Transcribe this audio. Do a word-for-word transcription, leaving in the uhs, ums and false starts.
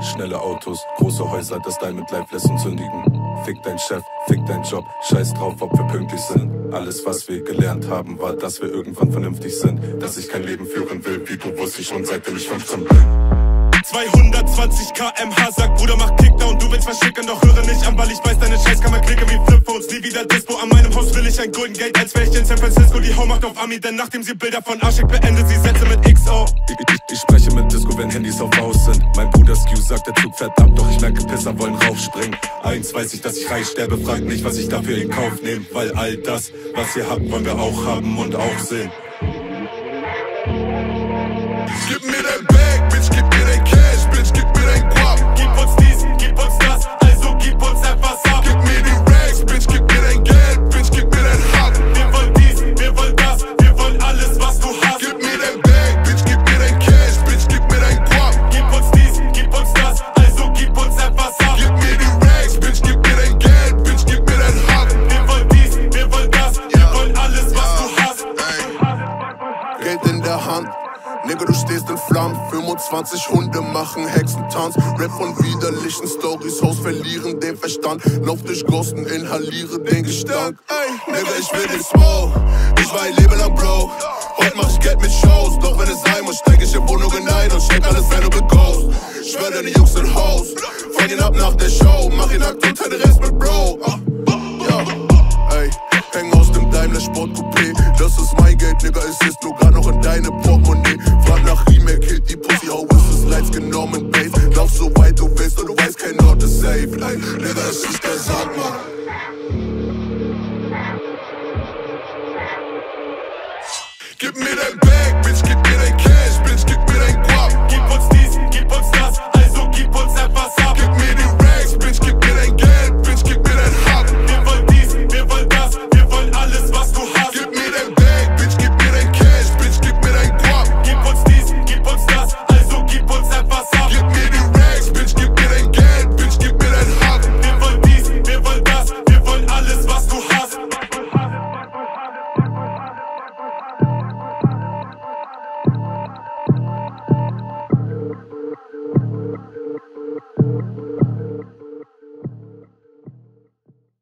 Schnelle Autos, große Häuser, das Teil mit Leib lässt uns sündigen. Fick dein Chef, fick dein Job, scheiß drauf, ob wir pünktlich sind. Alles, was wir gelernt haben, war, dass wir irgendwann vernünftig sind. Dass ich kein Leben führen will, wie du wusste ich schon, seitdem ich fünfzehn bin. zweihundertzwanzig Kilometer pro Stunde, sag Bruder, mach Kickdown, du willst verschicken, doch höre nicht an, weil ich weiß, deine Scheiß kann man klicken wie Flipphones, nie wieder Dispo, an meinem Haus will ich ein Golden Gate, als wär ich in San Francisco, die Hau macht auf Ami, denn nachdem sie Bilder von Arschik beendet, sie Sätze mit X O. Ich, ich, ich spreche mit Disco, wenn Handys auf Haus sind, mein Bruder Skew sagt, der Zug fährt ab, doch ich merke, Pisser wollen raufspringen. Eins weiß ich, dass ich reich sterbe, frag nicht, was ich dafür in Kauf nehme, weil all das, was ihr habt, wollen wir auch haben und auch sehen. Gib mir dein Bag, Bitch, gib mir dein Cash, Bitch, gib mir dein Guap. Gib uns dies, gib uns das, also gib uns etwas ab. Gib mir die Racks, Bitch, gib mir dein Geld, Bitch, gib mir dein Hub. Wir wollen dies, wir wollen das, wir wollen alles, was du hast. Gib mir dein Bag, Bitch, gib mir dein Cash, Bitch, gib mir dein Guap. Gib uns dies, gib uns das, also gib uns etwas ab. Gib mir die Racks, Bitch, gib mir dein Geld, Bitch, gib mir dein Hub. Wir wollen dies, wir wollen das, wir wollen alles, was du hast. Geld in der Hand. Nigga, du stehst in Flammen, fünfundzwanzig Hunde machen Hexentanz. Rap von widerlichen Stories, Host verlieren den Verstand. Lauf durch Gossen, inhaliere den Gestank. Ey, Nigga, ich will den Smoke, ich war ein Leben lang broke. Heute mach ich Geld mit Shows, doch wenn es sein muss, steig ich in Wohnungen ein und schenk alles rein und bin Ghost. Schwör deine Jungs in Haus, fang ihn ab nach der Show, mach ihn nackt und teil den Rest mit Bro.